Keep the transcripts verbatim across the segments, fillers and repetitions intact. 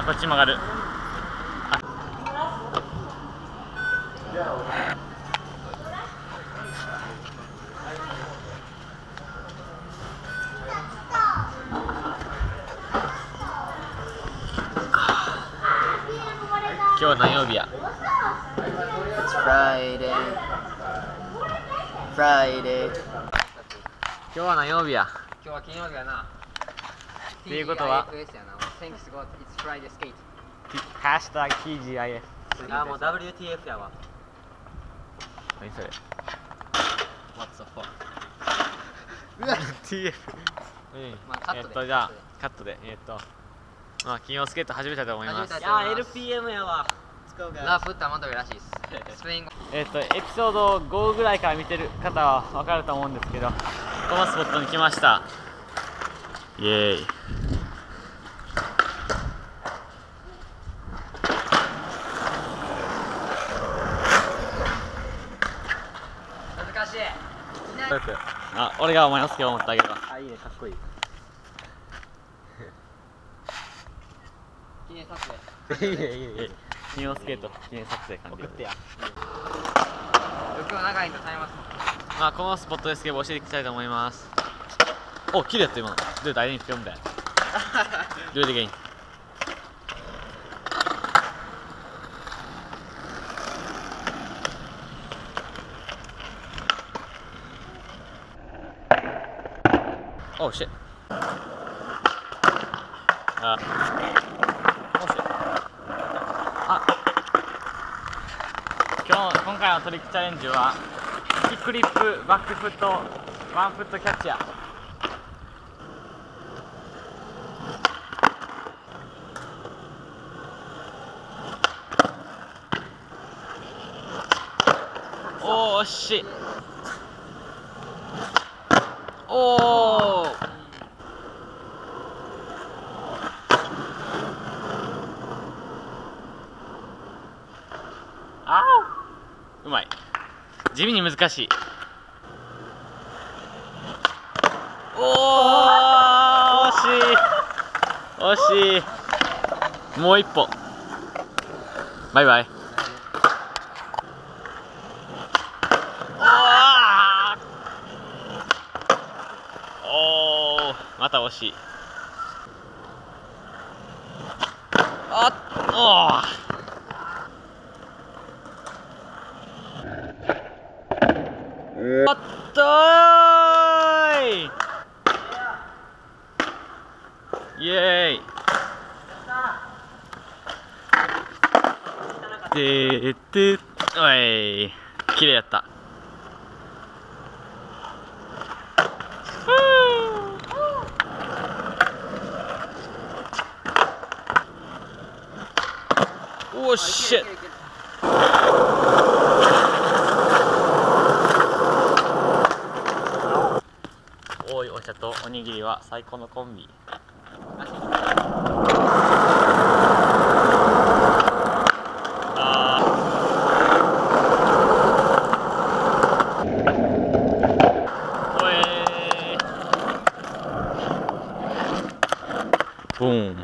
あ、こっち曲がる。今日は何曜日や？ It's Friday. Friday. 今日は何曜日や？今日は金曜日やな。っていうことは Thanks God, it's Friday skate. #ティージーアイエフ あ、もう ダブリューティーエフ やわ。何それ？ What the fuck? うわ ティーエフ うん。えっと、じゃあカットで。えっとまあ、金曜スケート始めたいと思います。いやー、エルピーエム やわ。ラフってアマトリらしいです。スペイン語。えっと、エピソードごぐらいから見てる方は分かると思うんですけど、このスポットに来ました。イエーイ。難しい。あ、俺がお前のスケを持ってあげるわ。あ、いいね、かっこいい。記念撮影。いいねいいね。金曜スケート記念撮影完了。送ってや。今日長いんで耐えます。まあこのスポットでスケボー教えていきたいと思います。お、綺麗だった今の。Do it again, film that. Do it again. おう、shit。あ。今回のトリックチャレンジはキックリップ、バックフット、ワンフットキャッチや。おお、惜しい。おお。ああ。うまい。地味に難しい。おお、惜しい。惜しい。もう一歩。バイバイ。おお、また惜しい。あっ、おお。おっとーい、イエーイ。でで、おい、綺麗やった。おっしゃ、とおにぎりは最高のコンビ。ボーン。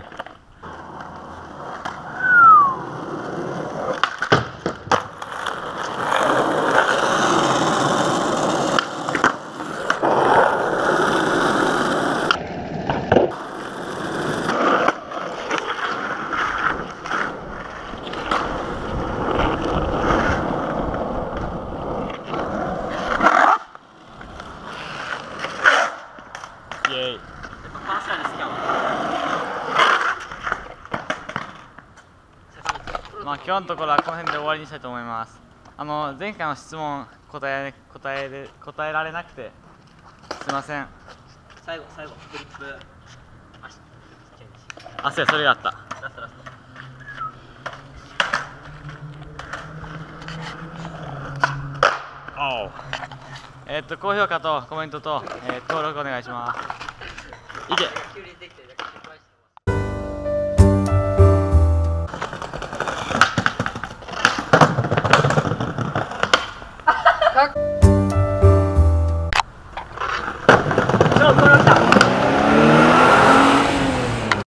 まあ今日のところはこの辺で終わりにしたいと思います。あの前回の質問答え答えで答えられなくてすいません。最後最後フリップ足、あ、そうや、それがあった。ラストラスト。おう、えー、っと高評価とコメントと、えー、登録お願いします。いけ。